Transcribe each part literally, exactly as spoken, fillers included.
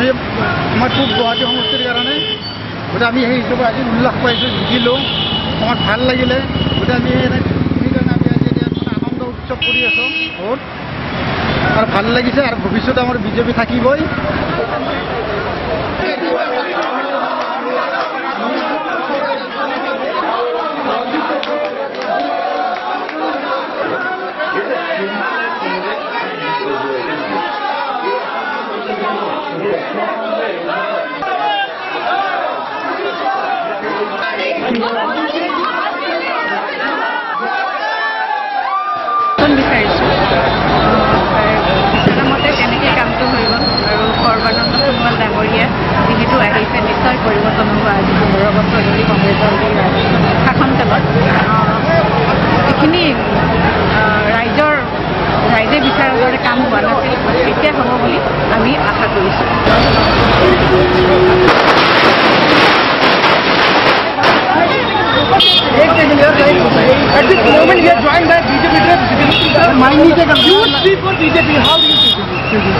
म्हणजे আমার খুব গুয়াহাটি সমষ্টির কারণে ওটা আমি সেই হিসাবে আজি উল্লাস পাইছোঁ, জিকিলোঁ, আমার ভাল লাগিলে। ওটা আমি সেইকাৰণে আমি আজি এটা আনন্দ উৎসৱ কৰি আছোঁ, বহুত আমার ভাল লাগিছে। আর ভবিষ্যতে আমার বিজেপি থাকিবই। পৰিৱৰ্তন হোৱা আজি পোন্ধৰ বছৰ ধৰি কংগ্ৰেছৰ শাসনকালত এইখিনি ৰাইজৰ ৰাইজে বিচাৰৰ দৰে কাম হোৱা নাছিল, এতিয়া হ'ব বুলি আমি আশা কৰিছোঁ।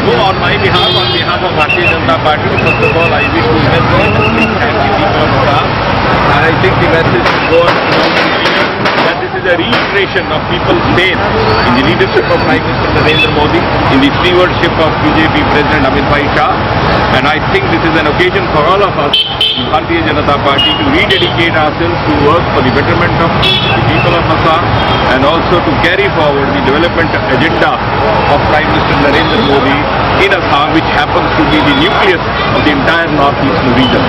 So on my behalf, on behalf of Bharatiya Janata Party, first of all, I wish to thank the people of Assam, and I think the message is going that this is a reiteration of people's faith in the leadership of Prime Minister Narendra Modi, in the stewardship of B J P President Amit Shah, and I think this is an occasion for all of us, the Bharatiya Janata Party, to rededicate ourselves to work for the betterment of the people of Assam and also to carry forward the development agenda of Prime Minister Narendra Modi in Assam, which happens to be the nucleus of the entire northeastern region.